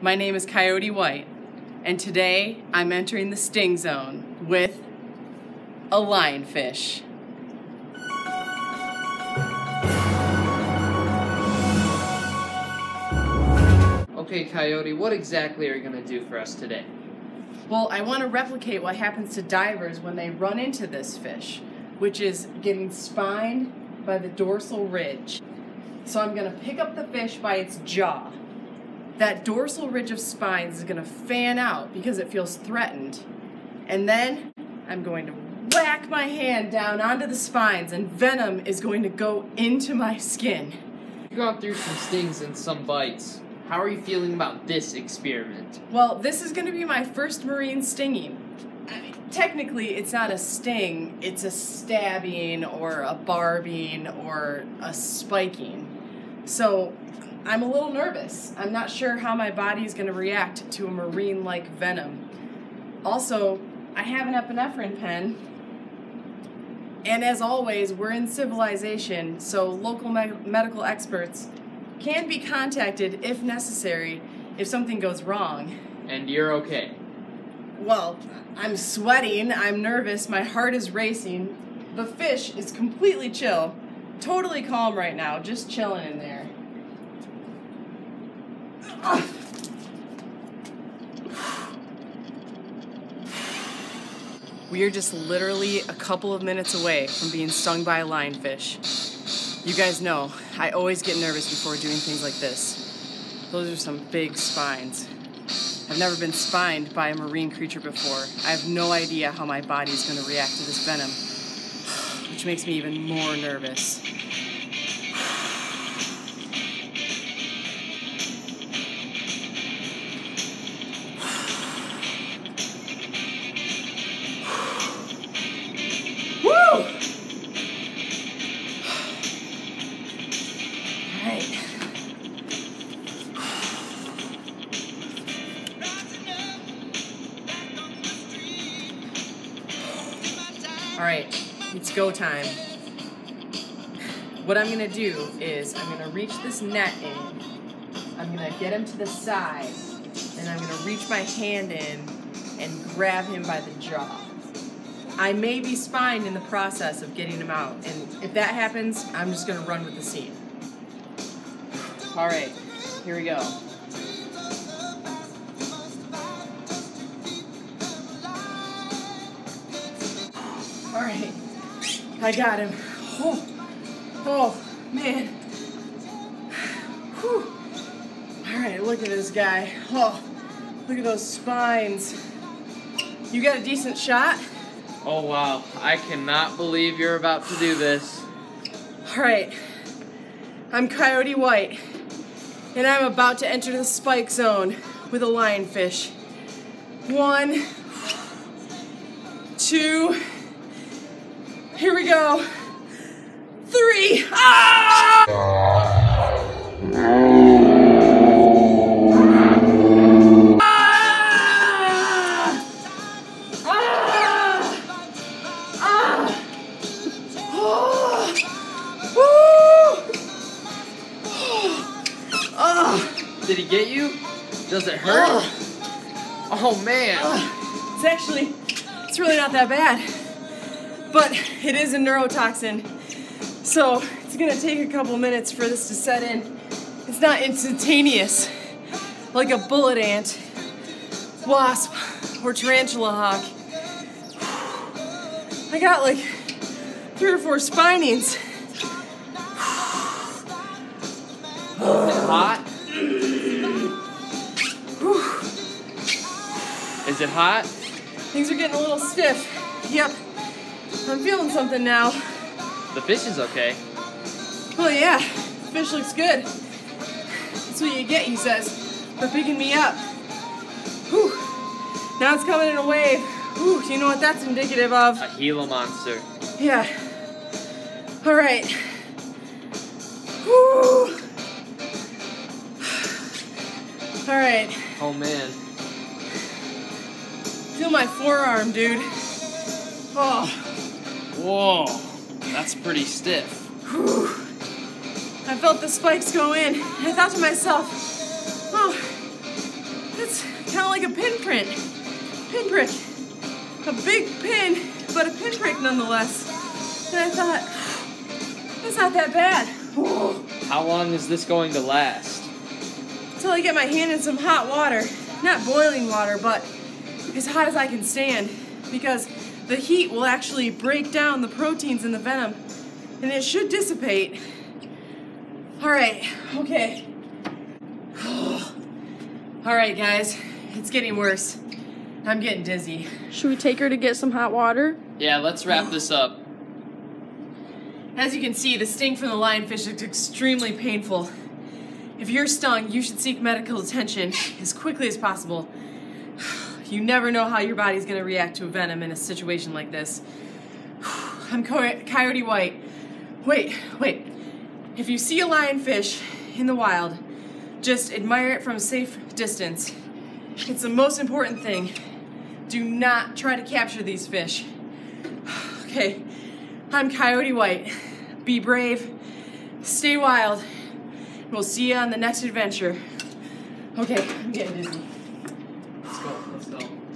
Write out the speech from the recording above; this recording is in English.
My name is Coyote White, and today I'm entering the sting zone with a lionfish. Okay, Coyote, what exactly are you going to do for us today? Well, I want to replicate what happens to divers when they run into this fish, which is getting spined by the dorsal ridge. So I'm going to pick up the fish by its jaw. That dorsal ridge of spines is going to fan out because it feels threatened. And then I'm going to whack my hand down onto the spines, and venom is going to go into my skin. You've gone through some stings and some bites. How are you feeling about this experiment? Well, this is going to be my first marine stinging. I mean, technically, it's not a sting. It's a stabbing or a barbing or a spiking. So I'm a little nervous. I'm not sure how my body is going to react to a marine-like venom. Also, I have an epinephrine pen. And as always, we're in civilization, so local medical experts can be contacted if necessary if something goes wrong. And you're okay? Well, I'm sweating, I'm nervous, my heart is racing. The fish is completely chill, totally calm right now, just chilling in there. We are just literally a couple of minutes away from being stung by a lionfish. You guys know, I always get nervous before doing things like this. Those are some big spines. I've never been spined by a marine creature before. I have no idea how my body's going to react to this venom, which makes me even more nervous. Alright, it's go time. What I'm going to do is I'm going to reach this net in, I'm going to get him to the side, and I'm going to reach my hand in and grab him by the jaw. I may be spined in the process of getting him out, and if that happens, I'm just going to run with the scene. Alright, here we go. All right, I got him. Oh, oh man. Whew. All right, look at this guy. Oh, look at those spines. You got a decent shot? Oh wow, I cannot believe you're about to do this. All right, I'm Coyote White, and I'm about to enter the spike zone with a lionfish. 1, 2, here we go. 3. Ah! Ah! Ah! Ah! Oh! Oh! Oh! Did he get you? Does it hurt? Oh man. It's actually, it's really not that bad. But it is a neurotoxin, so it's going to take a couple minutes for this to set in. It's not instantaneous, like a bullet ant, wasp, or tarantula hawk. I got like 3 or 4 spinings. Is it hot? Is it hot? Things are getting a little stiff. Yep. I'm feeling something now. The fish is okay. Well, yeah, the fish looks good. That's what you get, he says, for picking me up. Whew. Now it's coming in a wave. Whew, do you know what that's indicative of? A Gila monster. Yeah. All right. Whew. All right. Oh, man. Feel my forearm, dude. Oh. Whoa, that's pretty stiff. Whew. I felt the spikes go in. I thought to myself, oh, like a pinprick. Pinprick. A big pin, but a pinprick nonetheless. And I thought, it's not that bad. Ooh. How long is this going to last? Until I get my hand in some hot water. Not boiling water, but as hot as I can stand. Because the heat will actually break down the proteins in the venom. And it should dissipate. All right, okay. All right, guys, it's getting worse. I'm getting dizzy. Should we take her to get some hot water? Yeah, let's wrap this up. As you can see, the sting from the lionfish is extremely painful. If you're stung, you should seek medical attention as quickly as possible. You never know how your body's gonna react to a venom in a situation like this. I'm Coyote White. Wait. If you see a lionfish in the wild, just admire it from a safe distance. It's the most important thing. Do not try to capture these fish. Okay, I'm Coyote White. Be brave, stay wild. We'll see you on the next adventure. Okay, I'm getting dizzy. Let's go.